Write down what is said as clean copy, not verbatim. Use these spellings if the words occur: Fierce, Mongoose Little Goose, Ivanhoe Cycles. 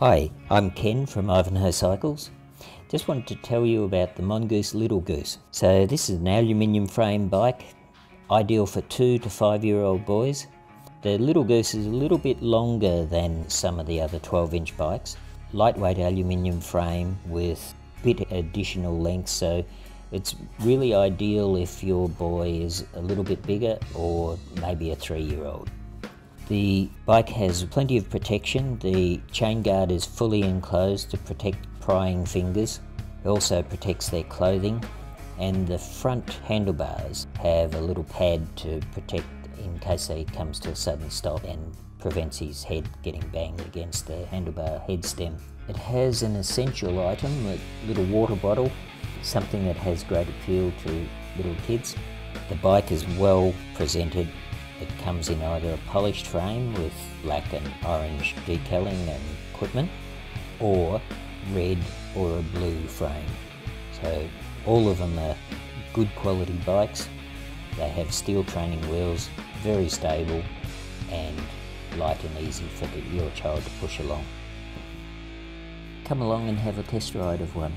Hi, I'm Ken from Ivanhoe Cycles. Just wanted to tell you about the Mongoose Little Goose. So this is an aluminium frame bike, ideal for 2- to 5-year-old boys. The Little Goose is a little bit longer than some of the other 12-inch bikes. Lightweight aluminium frame with a bit additional length, so it's really ideal if your boy is a little bit bigger or maybe a 3-year-old. The bike has plenty of protection. The chain guard is fully enclosed to protect prying fingers. It also protects their clothing, and the front handlebars have a little pad to protect in case he comes to a sudden stop and prevents his head getting banged against the handlebar head stem. It has an essential item, a little water bottle, something that has great appeal to little kids. The bike is well presented. It comes in either a polished frame with black and orange decaling and equipment, or red or a blue frame. So all of them are good quality bikes. They have steel training wheels, very stable and light and easy for your child to push along. Come along and have a test ride of one.